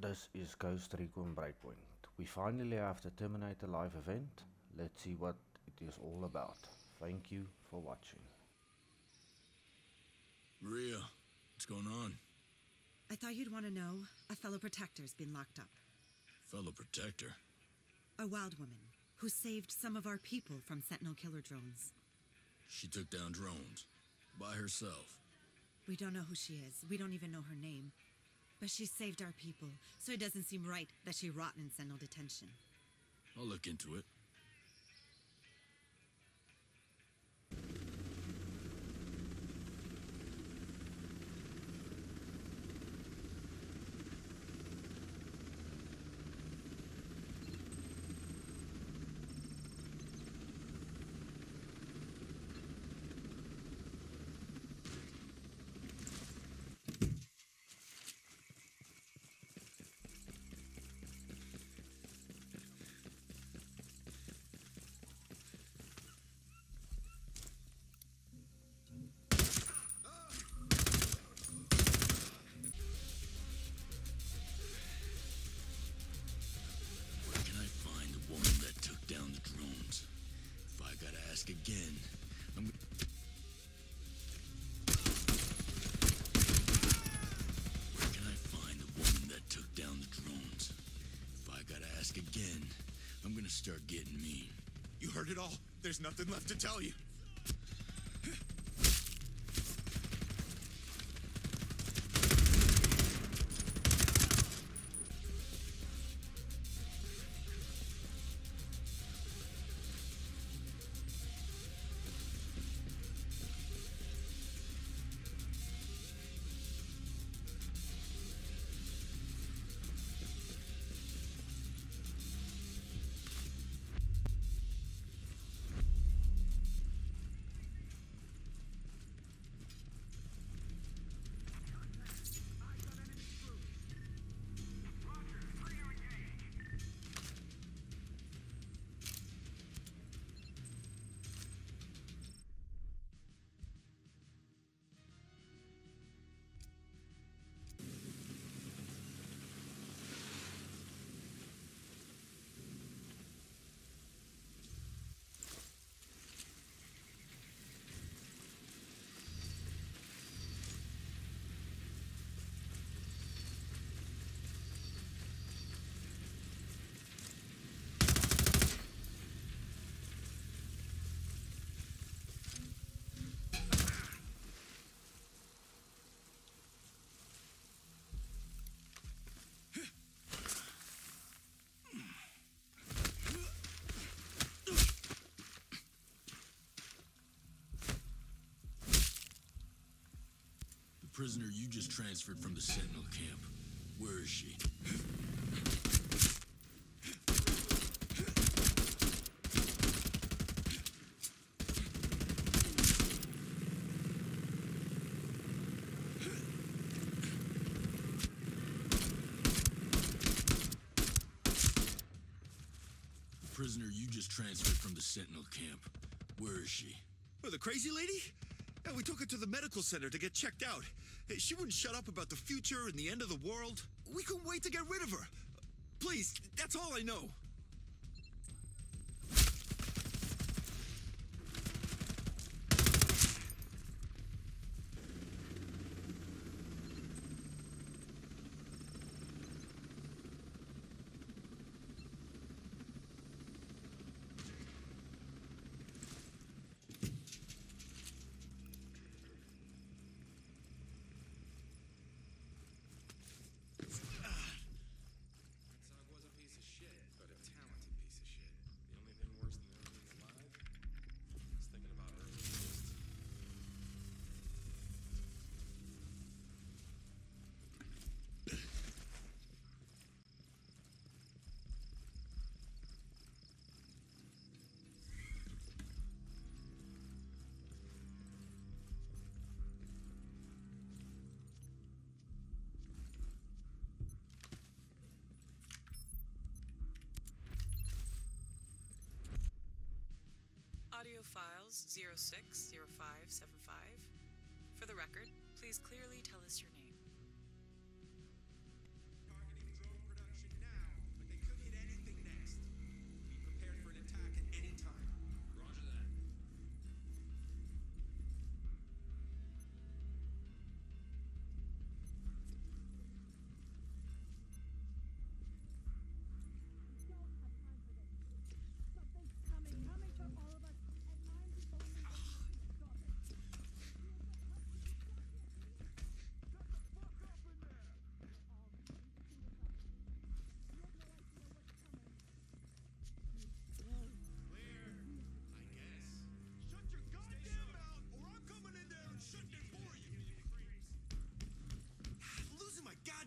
This is Ghost Recon Breakpoint. We finally have the Terminator live event. Let's see what it is all about. Thank you for watching. Maria, what's going on? I thought you'd want to know. A fellow protector's been locked up. Fellow protector? A wild woman who saved some of our people from Sentinel killer drones. She took down drones by herself. We don't know who she is. We don't even know her name. But she saved our people, so it doesn't seem right that she rot in Sentinel detention. I'll look into it. Down the drones. If I gotta ask again, I'm gonna... Where can I find the woman that took down the drones? If I gotta ask again, I'm gonna start getting mean. You heard it all. There's nothing left to tell you. Prisoner you just transferred from the Sentinel camp. Where is she? The prisoner you just transferred from the Sentinel camp. Where is she? Oh, the crazy lady? Yeah, we took her to the medical center to get checked out. She wouldn't shut up about the future and the end of the world. We couldn't wait to get rid of her. Please, that's all I know. Audio files 060575. For the record, please clearly tell us your name.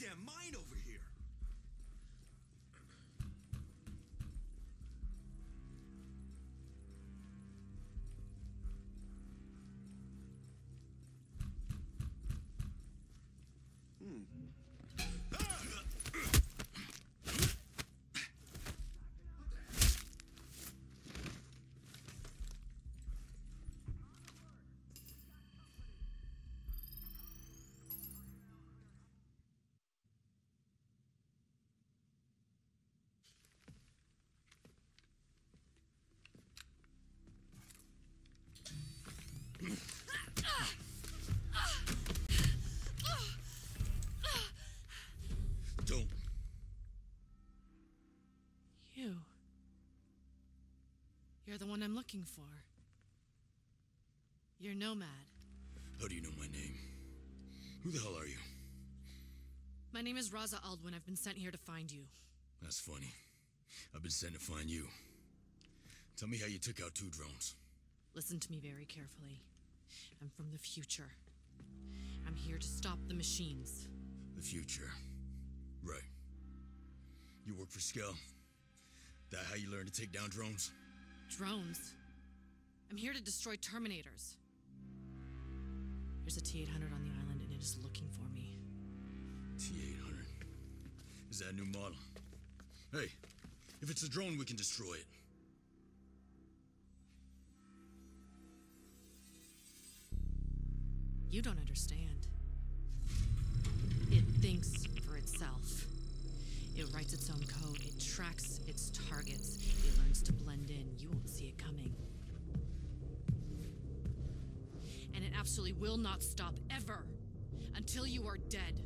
goddamn mine over here. You're the one I'm looking for. You're Nomad. How do you know my name? Who the hell are you? My name is Raza Aldwin. I've been sent here to find you. That's funny. I've been sent to find you. Tell me how you took out 2 drones. Listen to me very carefully. I'm from the future. I'm here to stop the machines. The future. Right. You work for Skell. That how you learned to take down drones? Drones? I'm here to destroy Terminators. There's a T-800 on the island and it is looking for me. T-800? Is that a new model? Hey, if it's a drone, we can destroy it. You don't understand. It thinks for itself. It writes its own code, it tracks its targets, it learns to blend in. You won't see it coming. And it absolutely will not stop, ever, until you are dead.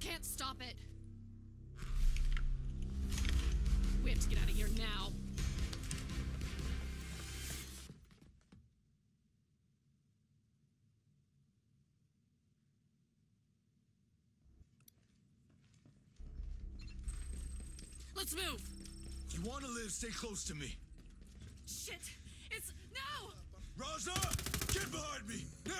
Can't stop it. We have to get out of here now. Let's move. If you want to live, stay close to me. Shit. It's... No! Raza! Get behind me! Now!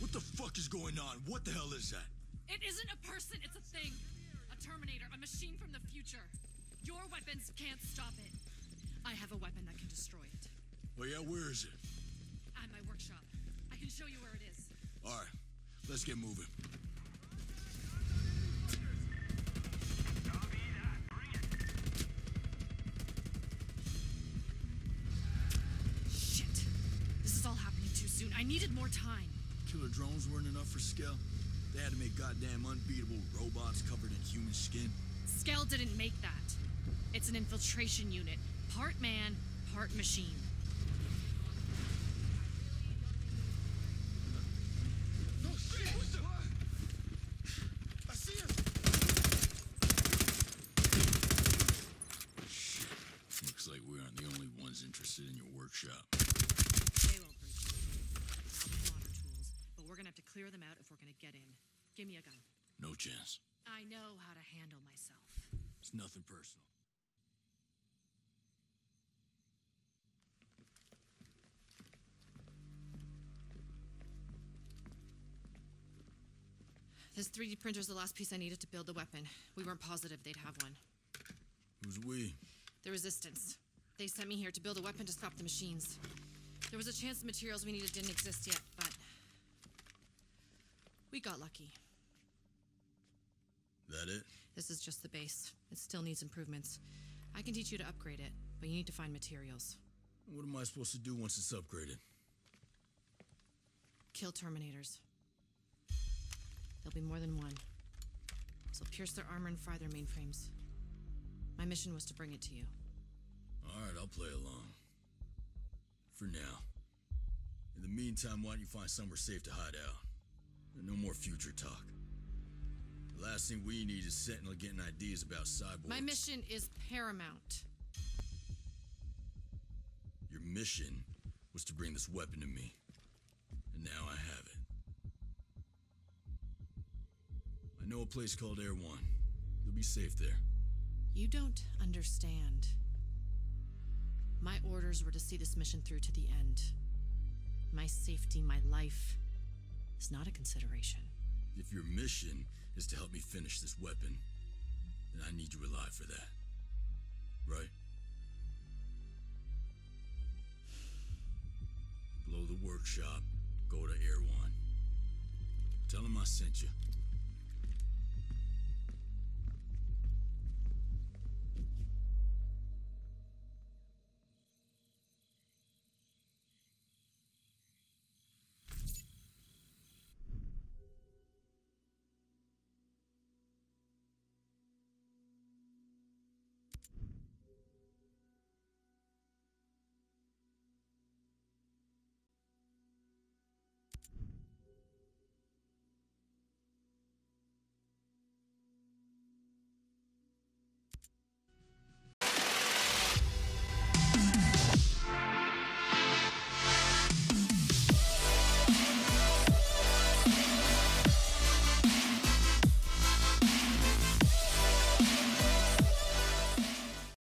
What the fuck is going on? What the hell is that? It isn't a person, it's a thing. A Terminator, a machine from the future. Your weapons can't stop it. I have a weapon that can destroy it. Well, yeah, where is it? At my workshop. I can show you where it is. All right, let's get moving. Shit. This is all happening too soon. I needed more time. Killer drones weren't enough for Skell. They had to make goddamn unbeatable robots covered in human skin. Skell didn't make that. It's an infiltration unit. Part man, part machine. No shit! What's the... I see it! Shit. Looks like we aren't the only ones interested in your workshop. Clear them out if we're gonna get in. Give me a gun. No chance. I know how to handle myself. It's nothing personal. This 3D printer's the last piece I needed to build the weapon. We weren't positive they'd have one. Who's we? The Resistance. They sent me here to build a weapon to stop the machines. There was a chance the materials we needed didn't exist yet, but... we got lucky. That it? This is just the base. It still needs improvements. I can teach you to upgrade it, but you need to find materials. What am I supposed to do once it's upgraded? Kill Terminators. There'll be more than one. So pierce their armor and fry their mainframes. My mission was to bring it to you. All right, I'll play along. For now. In the meantime, why don't you find somewhere safe to hide out? No more future talk. The last thing we need is Sentinel getting ideas about cyborgs. My mission is paramount. mission was to bring this weapon to me, and now I have it. I know a place called Air One. You'll be safe there. You don't understand. My orders were to see this mission through to the end. My safety, my life, is not a consideration. If your mission is to help me finish this weapon, then I need you alive for that. Right? Blow the workshop, go to Air One. Tell them I sent you.